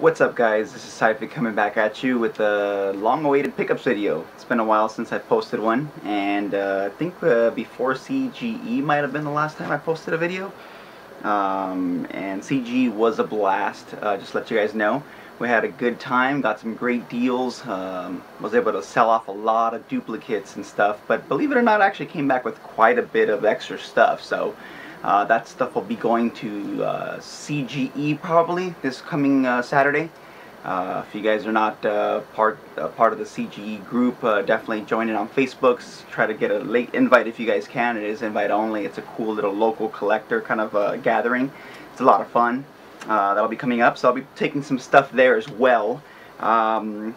What's up guys, this is Syfy coming back at you with a long-awaited pickups video. It's been a while since I posted one, and I think before CGE might have been the last time I posted a video. And CGE was a blast, just to let you guys know. We had a good time, got some great deals, was able to sell off a lot of duplicates and stuff, but believe it or not, I actually came back with quite a bit of extra stuff, so that stuff will be going to CGE probably this coming Saturday. If you guys are not part of the CGE group, definitely join it on Facebook. Try to get a late invite if you guys can. It is invite only. It's a cool little local collector kind of gathering. It's a lot of fun. That'll be coming up, so I'll be taking some stuff there as well. Yeah,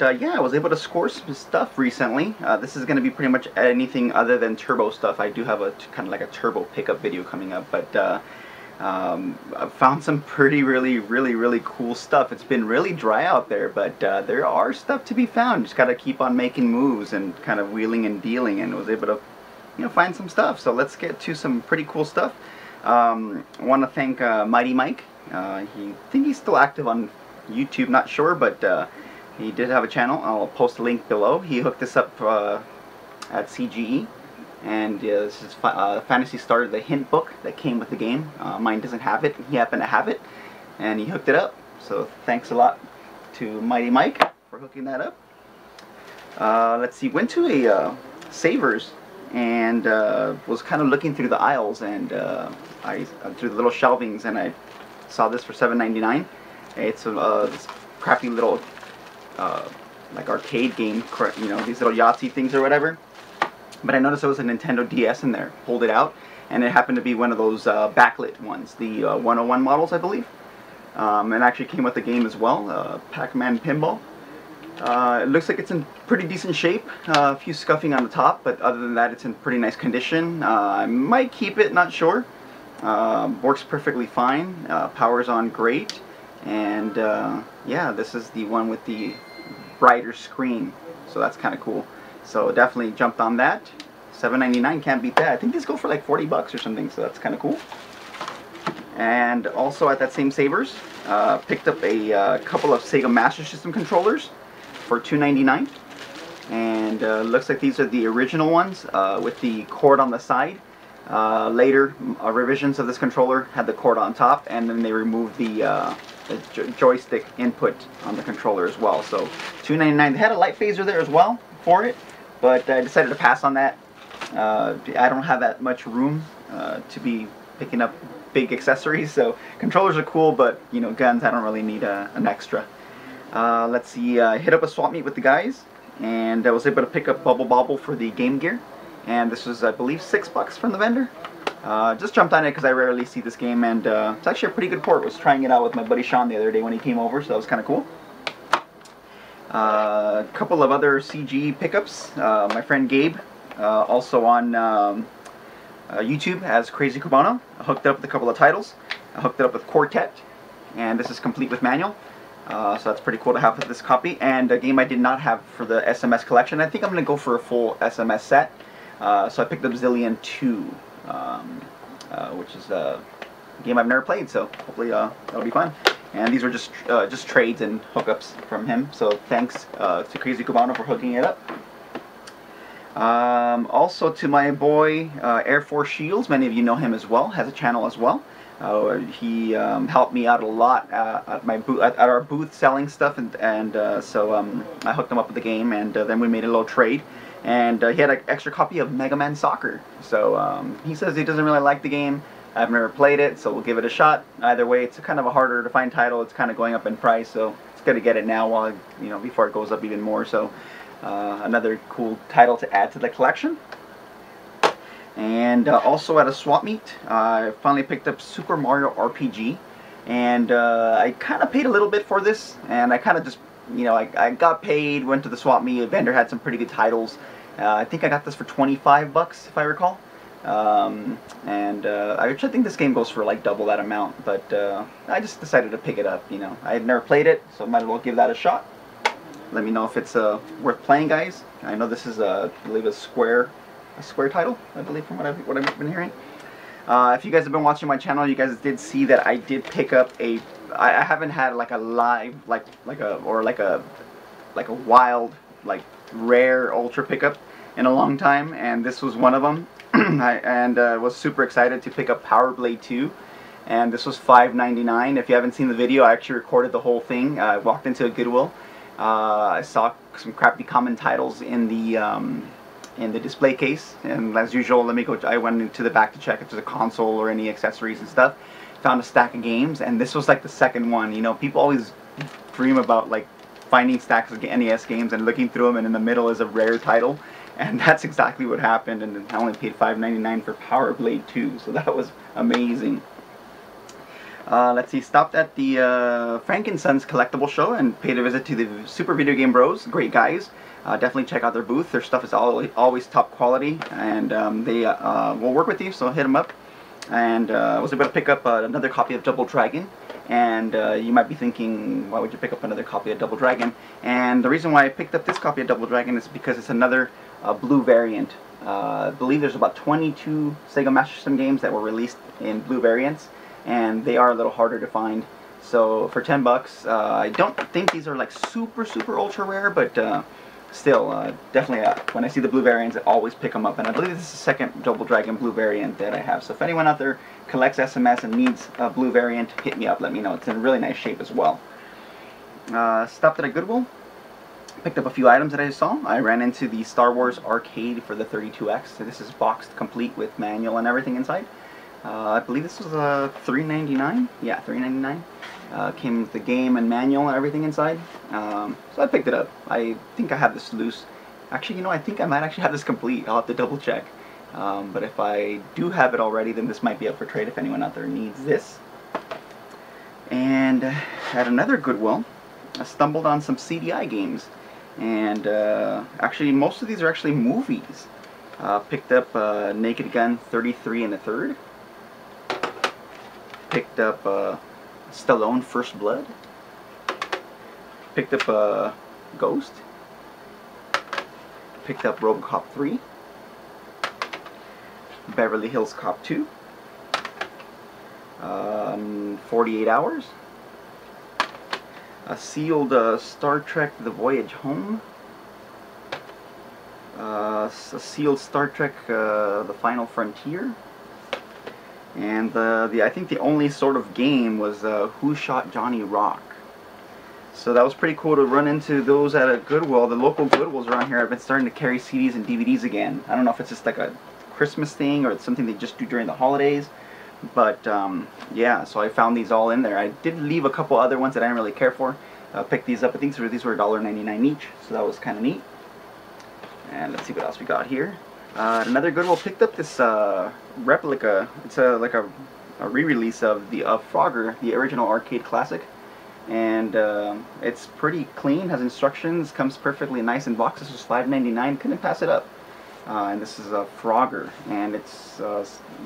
I was able to score some stuff recently. This is going to be pretty much anything other than turbo stuff. I do have a kind of like a turbo pickup video coming up, but I found some pretty really cool stuff. It's been really dry out there, but there are stuff to be found. Just got to keep on making moves and kind of wheeling and dealing, and was able to, you know, find some stuff. So let's get to some pretty cool stuff. I want to thank Mighty Mike. I think he's still active on YouTube, not sure, but he did have a channel. I'll post a link below. He hooked us up at CGE, and this is Fantasy Star, the hint book that came with the game. Mine doesn't have it, he happened to have it, and he hooked it up, so thanks a lot to Mighty Mike for hooking that up. Let's see, went to a Savers, and was kind of looking through the aisles, and through the little shelvings, and I saw this for $7.99. It's a this crappy little like arcade game, you know, these little Yahtzee things or whatever. But I noticed there was a Nintendo DS in there. Pulled it out, and it happened to be one of those backlit ones, the 101 models, I believe. And actually came with the game as well, Pac-Man Pinball. It looks like it's in pretty decent shape, a few scuffing on the top, but other than that, it's in pretty nice condition. I might keep it, not sure. Works perfectly fine, powers on great. And yeah, this is the one with the brighter screen, so that's kind of cool. So definitely jumped on that. $7.99, can't beat that. I think these go for like 40 bucks or something, so that's kind of cool. And also at that same Savers, picked up a couple of Sega Master System controllers for $2.99. And looks like these are the original ones with the cord on the side. Later revisions of this controller had the cord on top, and then they removed the joystick input on the controller as well. So $2.99. They had a light phaser there as well for it, but I decided to pass on that. I don't have that much room to be picking up big accessories, so controllers are cool, but you know, guns, I don't really need an extra. Let's see, hit up a swap meet with the guys, and I was able to pick up Bubble Bobble for the Game Gear, and this was, I believe, $6 from the vendor. Just jumped on it because I rarely see this game, and it's actually a pretty good port. I was trying it out with my buddy Sean the other day when he came over, so that was kind of cool. A couple of other CGE pickups. My friend Gabe, also on YouTube as Crazy Cubano, I hooked it up with a couple of titles. I hooked it up with Quartet, and this is complete with manual. So that's pretty cool to have with this copy. And a game I did not have for the SMS collection. I think I'm going to go for a full SMS set. So I picked up Zillion 2. Which is a game I've never played, so hopefully that'll be fun. And these were just trades and hookups from him, so thanks to Crazy Cubano for hooking it up. Also to my boy Air Force Shields, many of you know him as well, has a channel as well. He helped me out a lot at our booth selling stuff, and so I hooked him up with the game, and then we made a little trade. And he had an extra copy of Mega Man Soccer. So he says he doesn't really like the game. I've never played it, so we'll give it a shot. Either way, it's kind of a harder to find title. It's kind of going up in price, so it's good to get it now while, you know, before it goes up even more. So another cool title to add to the collection. And also at a swap meet, I finally picked up Super Mario RPG. And I kind of paid a little bit for this, and I kind of just, you know, I got paid, went to the swap meet. Vendor had some pretty good titles. I think I got this for 25 bucks, if I recall. I think this game goes for like double that amount, but I just decided to pick it up, you know. I had never played it, so might as well give that a shot. Let me know if it's worth playing, guys. I know this is, I believe, a square title, I believe, from what I've been hearing. If you guys have been watching my channel, you guys did see that I did pick up a I haven't had like a live like a wild rare ultra pickup in a long time, and this was one of them. I was super excited to pick up Power Blade 2, and this was $5.99. If you haven't seen the video, I actually recorded the whole thing. I walked into a Goodwill. I saw some crappy common titles in the display case, and as usual, I went into the back to check if there's a console or any accessories and stuff. Found a stack of games, and this was like the second one. You know, people always dream about like finding stacks of NES games and looking through them, and in the middle is a rare title. And that's exactly what happened, and I only paid $5.99 for Power Blade 2, so that was amazing. Let's see, stopped at the Frank and Sons collectible show and paid a visit to the Super Video Game Bros. Great guys. Definitely check out their booth. Their stuff is always top quality, and they will work with you, so hit them up. And I was able to pick up another copy of Double Dragon. And you might be thinking, why would you pick up another copy of Double Dragon? And the reason why I picked up this copy of Double Dragon is because it's another blue variant. I believe there's about 22 Sega Master System games that were released in blue variants, and they are a little harder to find. So for $10, I don't think these are like super ultra rare, but still, definitely when I see the blue variants, I always pick them up. And I believe this is the second Double Dragon blue variant that I have. So if anyone out there collects SMS and needs a blue variant, hit me up, let me know. It's in really nice shape as well. Stopped at a Goodwill, picked up a few items that I saw. I ran into the Star Wars Arcade for the 32X. So this is boxed complete with manual and everything inside. I believe this was $3.99. Yeah, $3.99. Came with the game and manual and everything inside. So I picked it up. I think I have this loose. Actually, you know, I think I might actually have this complete. I'll have to double check. But if I do have it already, then this might be up for trade if anyone out there needs this. And at another Goodwill, I stumbled on some CDI games. And actually, most of these are actually movies. Picked up Naked Gun 33 and a third. Picked up Stallone First Blood. Picked up Ghost. Picked up Robocop 3. Beverly Hills Cop 2. 48 Hours. A sealed Star Trek The Voyage Home. A sealed Star Trek The Final Frontier. And I think the only sort of game was Who Shot Johnny Rock? So that was pretty cool to run into those at a Goodwill. The local Goodwills around here have been starting to carry CDs and DVDs again. I don't know if it's just like a Christmas thing or it's something they just do during the holidays. But yeah, so I found these all in there. I did leave a couple other ones that I didn't really care for. Picked these up. I think these were $1.99 each, so that was kind of neat. And let's see what else we got here. Another Goodwill picked up this replica. It's like a re-release of the Frogger, the original arcade classic, and it's pretty clean. Has instructions, comes perfectly nice in box. This was $5.99. Couldn't pass it up. And this is a Frogger, and it's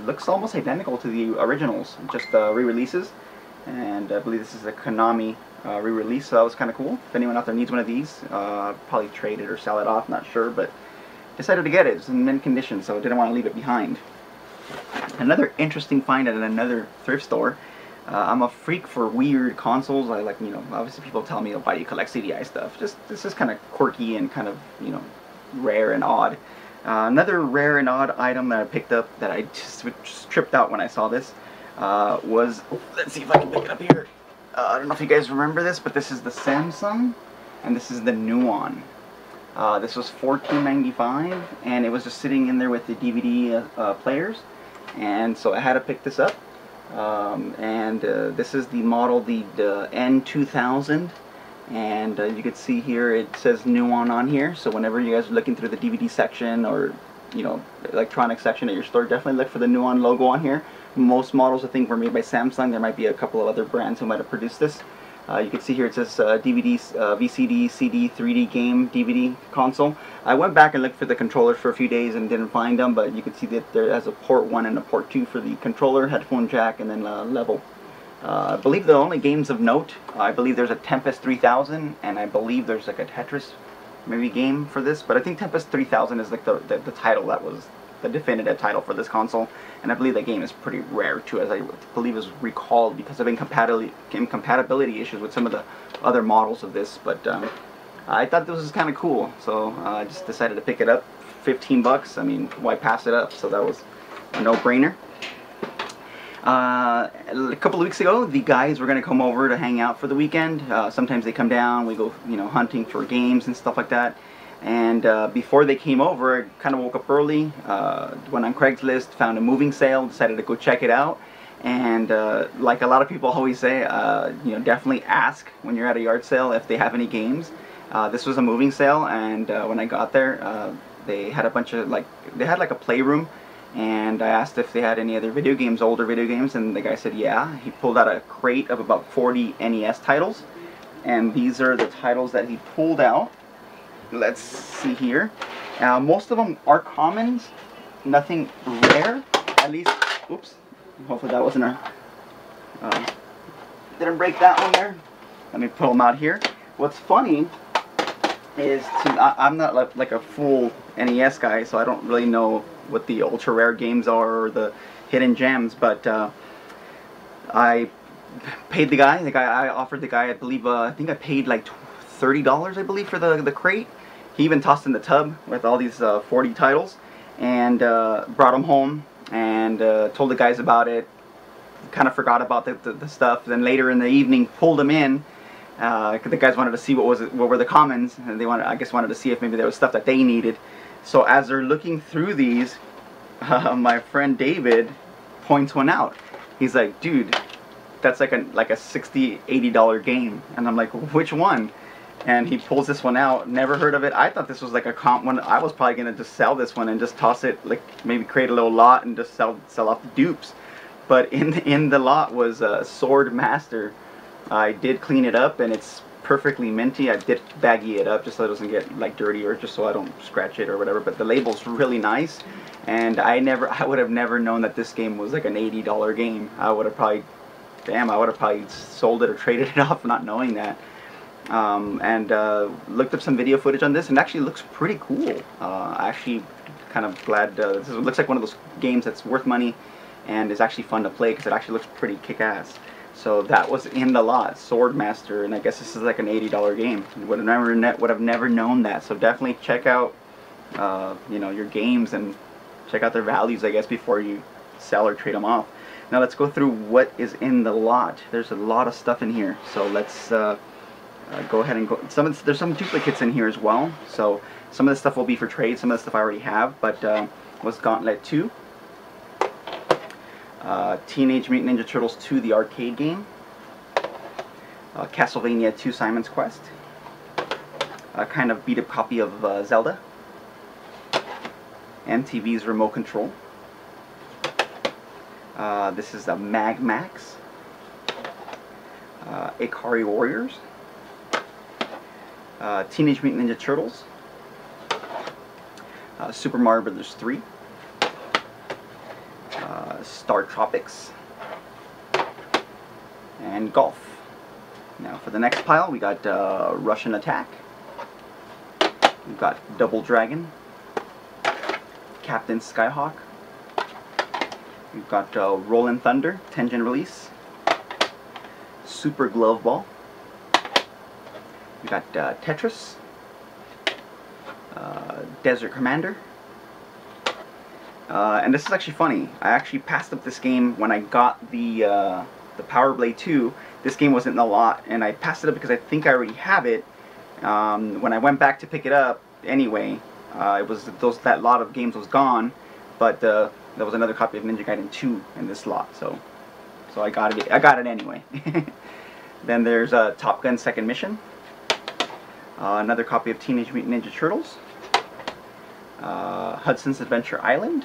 looks almost identical to the originals, just re-releases. And I believe this is a Konami re-release, so that was kind of cool. If anyone out there needs one of these, probably trade it or sell it off. Not sure, but. Decided to get it. It was in mint condition, so I didn't want to leave it behind. Another interesting find at another thrift store. I'm a freak for weird consoles. I like, you know, obviously people tell me, oh, why do you collect CDI stuff? Just this is kind of quirky and kind of, you know, rare and odd. Another rare and odd item that I picked up that I just tripped out when I saw this was, let's see if I can pick it up here. I don't know if you guys remember this, but this is the Samsung and this is the Nuon. This was $14.95, and it was just sitting in there with the DVD players, and so I had to pick this up. This is the model, the N2000, and you can see here it says Nuon on here. So whenever you guys are looking through the DVD section or, you know, electronic section at your store, definitely look for the Nuon logo on here. Most models I think were made by Samsung. There might be a couple of other brands who might have produced this. You can see here it says DVD, VCD, CD, 3D game, DVD, console. I went back and looked for the controllers for a few days and didn't find them, but you can see that there has a port 1 and a port 2 for the controller, headphone jack, and then level. I believe the only games of note, I believe there's a Tempest 3000, and I believe there's like a Tetris maybe game for this, but I think Tempest 3000 is like the title that was the definitive title for this console, and I believe that game is pretty rare too, as I believe is recalled because of incompatibility issues with some of the other models of this. But I thought this was kind of cool, so I just decided to pick it up. 15 bucks, I mean, why pass it up? So that was a no-brainer. A couple of weeks ago, the guys were going to come over to hang out for the weekend. Sometimes they come down, we go, you know, hunting for games and stuff like that. And before they came over, I kind of woke up early, went on Craigslist, found a moving sale, decided to go check it out. And like a lot of people always say, you know, definitely ask when you're at a yard sale if they have any games. This was a moving sale, and when I got there, they had a bunch of, like, they had like a playroom, and I asked if they had any other video games, older video games, and the guy said yeah. He pulled out a crate of about 40 NES titles, and these are the titles that he pulled out. Let's see here. Most of them are commons, nothing rare, at least. Oops, hopefully that wasn't a, didn't break that one there. Let me pull them out here. What's funny is I'm not like a full NES guy, so I don't really know what the ultra rare games are or the hidden gems, but I paid the guy, I offered the guy, I believe, I think I paid like $30, I believe, for the crate. He even tossed in the tub with all these 40 titles, and brought them home, and told the guys about it, kind of forgot about the stuff, then later in the evening pulled them in. The guys wanted to see what were the commons, and they wanted to see if maybe there was stuff that they needed. So as they're looking through these, my friend David points one out. He's like, dude, that's like a $60-80 game. And I'm like, which one? And he pulls this one out. Never heard of it. I thought this was like a comp one. I was probably gonna just sell this one and just toss it, like maybe create a little lot and just sell off the dupes. But in the lot was Sword Master. I did clean it up, and it's perfectly minty. I did baggy it up just so it doesn't get like dirty, or just so I don't scratch it or whatever. But the label's really nice, and I would have never known that this game was like an $80 game. I would have probably, damn, I would have probably sold it or traded it off, not knowing that. Looked up some video footage on this, and it actually looks pretty cool. Actually, kind of glad this looks like one of those games that's worth money, and is actually fun to play because it actually looks pretty kick-ass. So that was in the lot, Sword Master, and I guess this is like an $80 game. Would have never known that. So definitely check out, you know, your games and check out their values, I guess, before you sell or trade them off. Now let's go through what is in the lot. There's a lot of stuff in here, so let's go ahead and go. There's some duplicates in here as well. So some of this stuff will be for trade. Some of the stuff I already have, but was Gauntlet 2. Teenage Mutant Ninja Turtles 2, the arcade game. Castlevania 2, Simon's Quest. A kind of beat-up copy of Zelda. MTV's Remote Control. This is the Mag Max. Ikari Warriors. Teenage Mutant Ninja Turtles. Super Mario Bros. 3. Star Tropics, and Golf. Now for the next pile, we got Russian Attack, we've got Double Dragon, Captain Skyhawk, we've got Rollin' Thunder, Tengen Release, Super Glove Ball, we got Tetris, Desert Commander. And this is actually funny. I actually passed up this game when I got the Power Blade 2. This game wasn't in the lot, and I passed it up because I think I already have it. When I went back to pick it up, anyway, it was that lot of games was gone, but there was another copy of Ninja Gaiden 2 in this lot, so I got it. I got it anyway. Then there's Top Gun Second Mission, another copy of Teenage Mutant Ninja Turtles, Hudson's Adventure Island.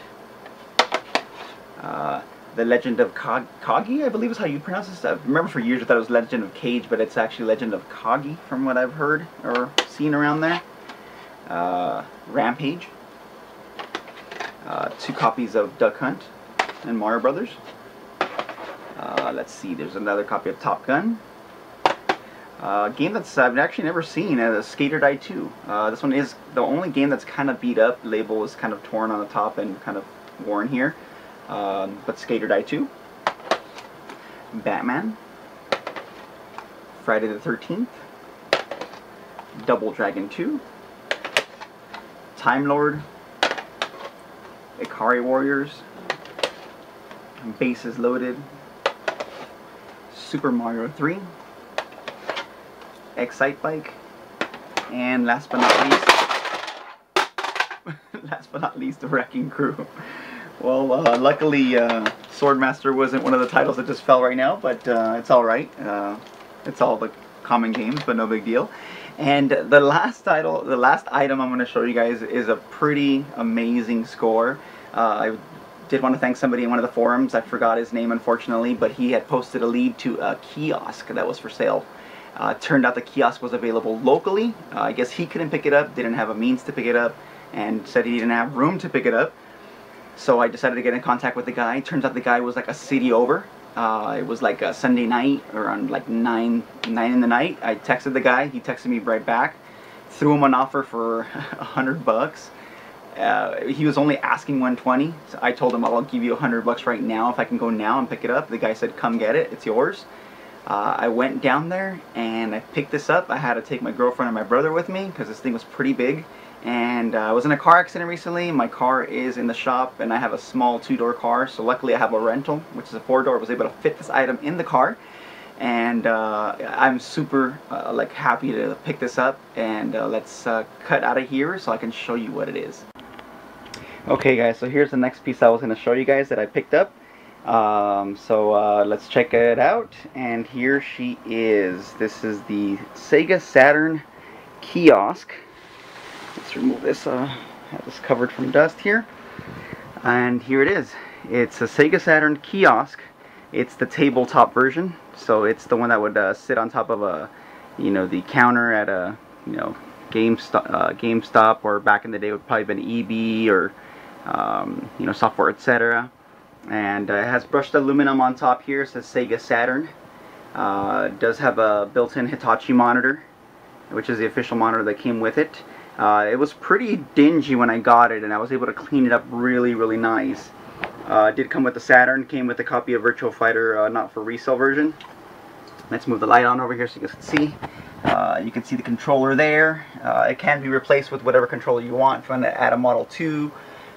The Legend of Kagi, I believe is how you pronounce this. I remember for years I thought it was Legend of Cage, but it's actually Legend of Kagi from what I've heard or seen around there. Rampage. Two copies of Duck Hunt and Mario Brothers. Let's see, there's another copy of Top Gun. A game that's I've actually never seen, Skate or Die 2. This one is the only game that's kind of beat up. Label is kind of torn on the top and kind of worn here. But Skate or Die 2. Batman. Friday the 13th. Double Dragon 2. Time Lord. Ikari Warriors. Bases Loaded. Super Mario 3. Excite Bike, and last but not least, the Wrecking Crew. Well, luckily Swordmaster wasn't one of the titles that just fell right now, but it's alright. It's all the common games, but no big deal. And the last title, the last item I'm going to show you guys is a pretty amazing score. I did want to thank somebody in one of the forums, I forgot his name unfortunately, but he had posted a lead to a kiosk that was for sale. Turned out the kiosk was available locally. I guess he couldn't pick it up, didn't have a means to pick it up, and said he didn't have room to pick it up. So I decided to get in contact with the guy. Turns out the guy was like a city over. It was like a Sunday night, around like 9 in the night. I texted the guy, he texted me right back. Threw him an offer for $100. He was only asking 120, so I told him, I'll give you $100 right now if I can go now and pick it up. The guy said, come get it, it's yours. I went down there and I picked this up. I had to take my girlfriend and my brother with me because this thing was pretty big, and I was in a car accident recently. My car is in the shop and I have a small two-door car, so luckily I have a rental, which is a four-door. I was able to fit this item in the car, and I'm super like happy to pick this up, and let's cut out of here so I can show you what it is. Okay guys, so here's the next piece I was going to show you guys that I picked up. Let's check it out, and here she is. This is the Sega Saturn kiosk. Let's remove this, have this covered from dust here. And here it is. It's a Sega Saturn kiosk. It's the tabletop version, so it's the one that would sit on top of a, you know, the counter at a, you know, GameStop, or back in the day would probably have been EB, or you know, Software Etc. And it has brushed aluminum on top here. It says Sega Saturn. It does have a built-in Hitachi monitor, which is the official monitor that came with it. It was pretty dingy when I got it, and I was able to clean it up really, really nice. It did come with the Saturn. Came with a copy of Virtua Fighter, not for resale version. Let's move the light on over here so you guys can see. You can see the controller there. It can be replaced with whatever controller you want. If you want to add a Model 2,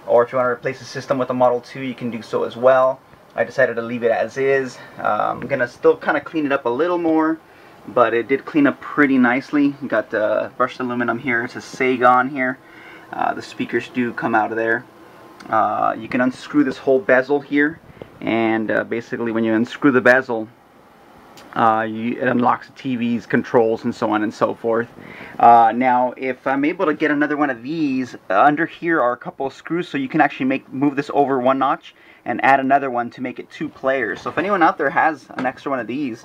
or if you want to replace the system with a Model 2, you can do so as well. I decided to leave it as is. I'm going to still kind of clean it up a little more, but it did clean up pretty nicely. Got the brushed aluminum here. It says Sega on here. The speakers do come out of there. You can unscrew this whole bezel here, and basically when you unscrew the bezel, it unlocks the TV's controls and so on and so forth. Now, if I'm able to get another one of these, under here are a couple of screws, so you can actually move this over one notch and add another one to make it two players. So if anyone out there has an extra one of these,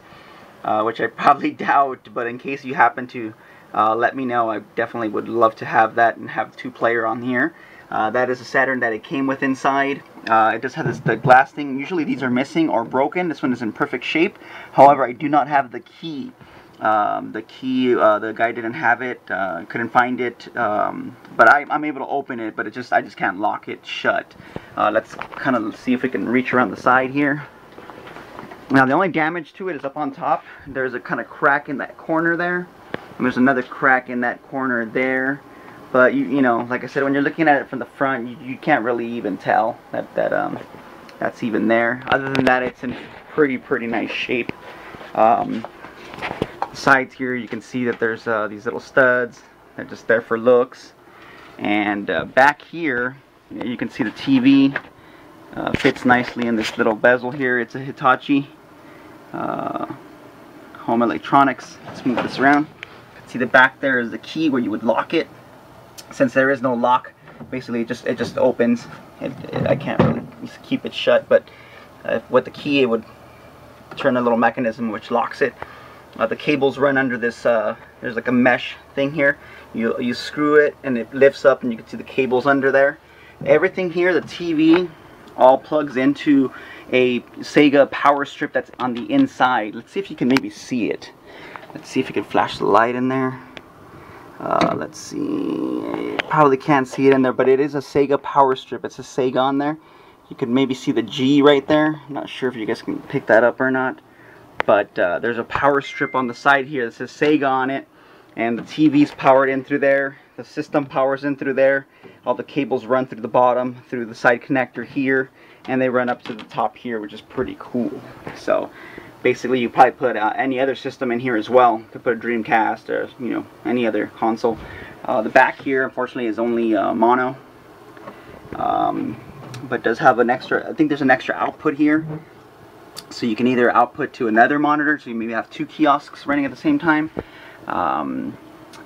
which I probably doubt, but in case you happen to, let me know. I definitely would love to have that and have two-player on here. That is a Saturn that it came with inside. It does have this, the glass thing. Usually these are missing or broken. This one is in perfect shape. However, I do not have the key. The guy didn't have it, couldn't find it. But I'm able to open it, but I just can't lock it shut. Let's kind of see if we can reach around the side here. Now the only damage to it is up on top. There's a kind of crack in that corner there. And there's another crack in that corner there. But, you know, like I said, when you're looking at it from the front, you can't really even tell that's even there. Other than that, it's in pretty nice shape. Sides here, you can see that there's these little studs. They're just there for looks. And back here, you can see the TV fits nicely in this little bezel here. It's a Hitachi home electronics. Let's move this around. You can see the back there is the key where you would lock it. Since there is no lock, basically it just opens. I can't really keep it shut, but with the key it would turn a little mechanism which locks it. The cables run under this, there's like a mesh thing here. You screw it and it lifts up, and you can see the cables under there. Everything here, the TV, all plugs into a Sega power strip that's on the inside. Let's see if you can maybe see it. Let's see if you can flash the light in there. Let's see. Probably can't see it in there, but it is a Sega power strip. It's a Sega on there. You can maybe see the G right there. I'm not sure if you guys can pick that up or not. But there's a power strip on the side here that says Sega on it. And the TV's powered in through there. The system powers in through there. All the cables run through the bottom, through the side connector here. And they run up to the top here, which is pretty cool. So basically you probably put any other system in here as well. Could put a Dreamcast or, you know, any other console. The back here, unfortunately, is only mono. But does have an extra, I think there's an extra output here, so you can either output to another monitor, so you maybe have two kiosks running at the same time. Yeah,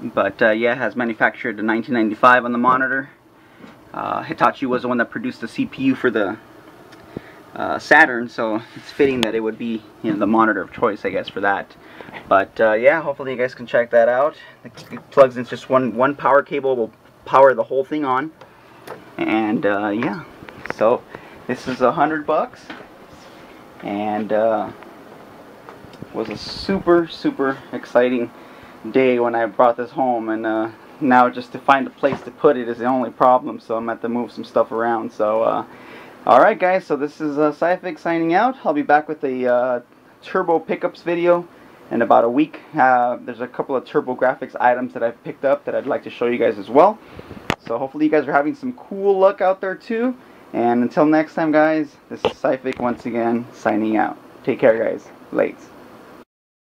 it has manufactured in 1995 on the monitor. Hitachi was the one that produced the CPU for the Saturn, so it's fitting that it would be, you know, the monitor of choice, I guess, for that. But yeah, hopefully you guys can check that out. It plugs in just one power cable, will power the whole thing on, and yeah. So this is $100 and was a super exciting day when I brought this home, and now just to find a place to put it is the only problem, so I'm going to have to move some stuff around. So alright guys, so this is Cyfix signing out. I'll be back with the turbo pickups video in about a week. There's a couple of turbo graphics items that I've picked up that I'd like to show you guys as well. So hopefully you guys are having some cool luck out there too. And until next time, guys, this is Cyfix once again, signing out. Take care, guys. Lates.